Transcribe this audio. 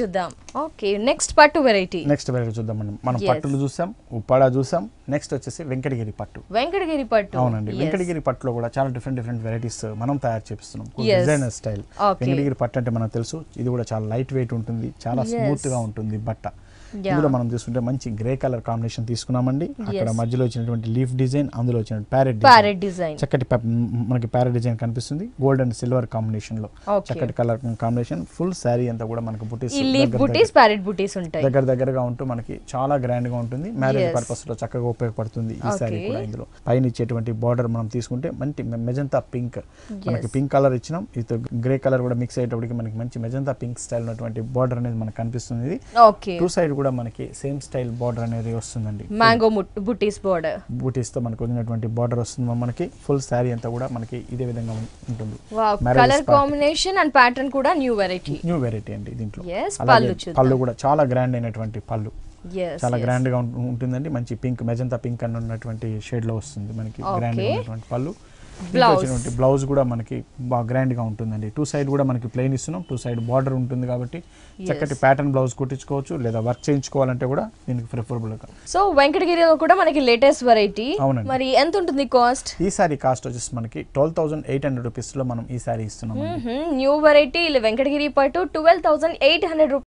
చూద్దాం. Okay, next పట్టు variety చూద్దాం. మనం పట్టులు చూసాం, ఉప్పాడ చూసాం. నెక్స్ట్ వచ్చేసి వెంకటగిరి పట్టు. వెంకటగిరి పట్టు అవునండి. వెంకటగిరి పట్టులో కూడా చాలా డిఫరెంట్ వెరైటీస్ మనం తయారు చేపిస్తున్నాం డిజైనర్ స్టైల్. వెంకటగిరి పట్టు అంటే మనకు తెలుసు, ఇది కూడా చాలా లైట్ వెయిట్ ఉంటుంది, చాలా స్మూత్ గా ఉంటుంది బట్ట. ఇది కూడా మనం తీసుకుంటే మంచి గ్రే కలర్ కాంబినేషన్ తీసుకున్నామండి. అక్కడ మధ్యలో వచ్చినటువంటి లీఫ్ డిజైన్, అందులో వచ్చిన ప్యారెట్ డిజైన్, చక్కటి మనకి ప్యారెట్ డిజైన్ కనిపిస్తుంది. గోల్డ్ అండ్ సిల్వర్ కాంబినేషన్ లో చక్కటి కలర్ కాంబినేషన్. ఫుల్ సారీ అంతా కూడా మనకి బుటీస్ ప్యారెట్ బుటీస్ ఉంటాయి. దగ్గర దగ్గరగా ఉంటూ మనకి చాలా గ్రాండ్ గా ఉంటుంది. మ్యారేజ్ పర్పస్ లో చక్కగా ఉపయోగపడుతుంది ఈ సారీ కూడా. ఇందులో పైన ఇచ్చేటువంటి బార్డర్ మనం తీసుకుంటే మంచి మెజంతా పింక్, మనకి పింక్ కలర్ ఇచ్చినాం. ఇది గ్రే కలర్ కూడా మిక్స్ అయ్యేటప్పటికి మనకి మంచి మెజంతా పింక్ స్టైల్ ఉన్నటువంటి బార్డర్ అనేది మనకు కనిపిస్తుంది. టూ సైడ్ కూడా మనకి సేమ్ స్టైల్ బార్డర్ అనేది వస్తుందండి. మ్యాంగో బూటీస్ బార్డర్, బూటీస్ తో మనకు ఉన్నటువంటి బార్డర్ వస్తుంది. మనకి ఫుల్ సారీ అంతా కూడా మనకి ఇదే విధంగా ఉంటుంది. కలర్ కాంబినేషన్ అండ్ ప్యాటర్న్ కూడా న్యూ వెరైటీ అండి దీంట్లో. పళ్ళు కూడా చాలా గ్రాండ్ అయినటువంటి పళ్ళు, చాలా గ్రాండ్ గా ఉంటుందండి. మంచి పింక్ మెజంతా పింక్ అని ఉన్నటువంటి షేడ్ లో వస్తుంది మనకి గ్రాండ్ అయినటువంటి పళ్ళు. బ్లౌజ్ కూడా మనకి బాగా గ్రాండ్ గా ఉంటుందండి. టూ సైడ్ కూడా మనకి ప్లెయిన్ ఇస్తున్నాం, టూ సైడ్ బార్డర్ ఉంటుంది కాబట్టి చక్కటి ప్యాటర్న్ బ్లౌజ్ కుట్టించుకోవచ్చు, లేదా వర్క్ చేయించుకోవాలంటే కూడా దీనికి ప్రిఫరబుల్ గా. సో వెంకటగిరిలో కూడా మనకి లేటెస్ట్ వెరైటీ. మరి ఎంత ఉంటుంది కాస్ట్? ఈ సారీ కాస్ట్ వచ్చేసి మనకి 12,800 రూపీస్ లో మనం ఈ సారీ ఇస్తున్నాం. న్యూ వెరైటీ వెంకటగిరి పట్టు 12,800 రూపీస్.